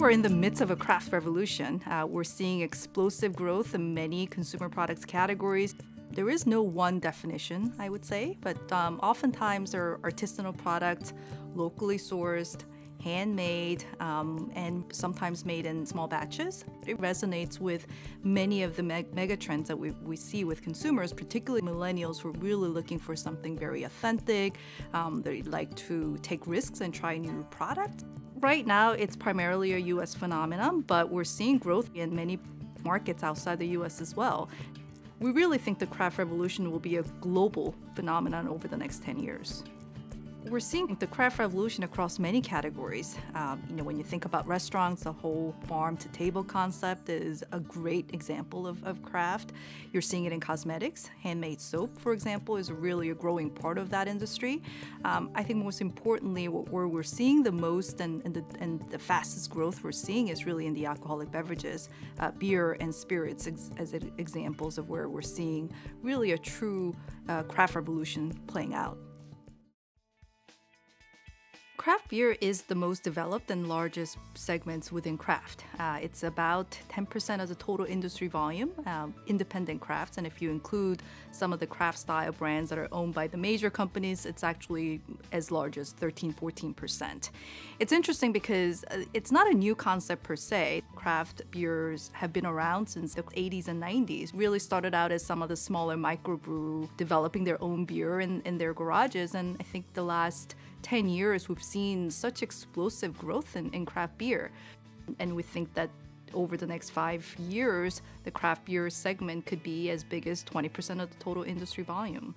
We're in the midst of a crafts revolution. We're seeing explosive growth in many consumer products categories. There is no one definition, I would say, but oftentimes they're artisanal products, locally sourced, handmade, and sometimes made in small batches. It resonates with many of the megatrends that we see with consumers, particularly millennials who are really looking for something very authentic. They like to take risks and try new products. Right now, it's primarily a U.S. phenomenon, but we're seeing growth in many markets outside the U.S. as well. We really think the craft revolution will be a global phenomenon over the next 10 years. We're seeing the craft revolution across many categories. When you think about restaurants, the whole farm-to-table concept is a great example of craft. You're seeing it in cosmetics. Handmade soap, for example, is really a growing part of that industry. I think most importantly, where we're seeing the most and the fastest growth we're seeing is really in the alcoholic beverages, beer and spirits as examples of where we're seeing really a true craft revolution playing out. Craft beer is the most developed and largest segments within craft. It's about 10% of the total industry volume, independent crafts, and if you include some of the craft style brands that are owned by the major companies, it's actually as large as 13–14%. It's interesting because it's not a new concept per se. Craft beers have been around since the 80s and 90s, really started out as some of the smaller microbrew developing their own beer in their garages, and I think the last 10 years we've seen such explosive growth in craft beer, and we think that over the next 5 years the craft beer segment could be as big as 20% of the total industry volume.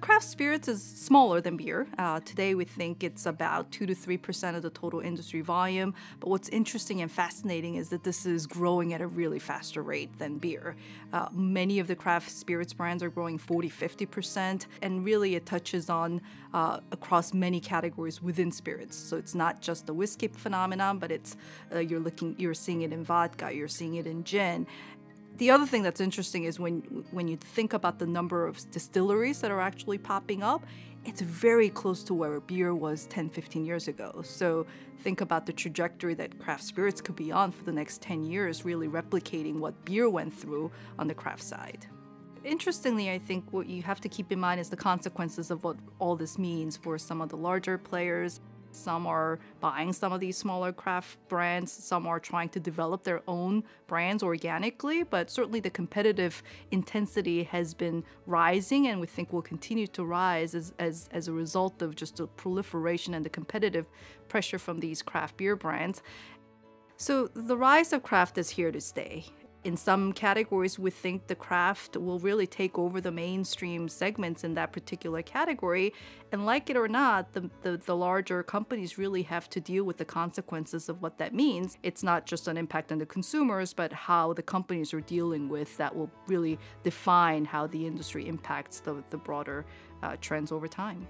Craft spirits is smaller than beer. Today we think it's about 2–3% of the total industry volume, but what's interesting and fascinating is that this is growing at a really faster rate than beer. Many of the craft spirits brands are growing 40–50%, and really it touches on across many categories within spirits. So it's not just the whiskey phenomenon, but it's you're seeing it in vodka, you're seeing it in gin. The other thing that's interesting is when you think about the number of distilleries that are actually popping up, it's very close to where beer was 10–15 years ago. So think about the trajectory that craft spirits could be on for the next 10 years, really replicating what beer went through on the craft side. Interestingly, I think what you have to keep in mind is the consequences of what all this means for some of the larger players. Some are buying some of these smaller craft brands, some are trying to develop their own brands organically, but certainly the competitive intensity has been rising, and we think will continue to rise as a result of just the proliferation and the competitive pressure from these craft beer brands. So the rise of craft is here to stay. In some categories, we think the craft will really take over the mainstream segments in that particular category. And like it or not, the larger companies really have to deal with the consequences of what that means. It's not just an impact on the consumers, but how the companies are dealing with that will really define how the industry impacts the broader trends over time.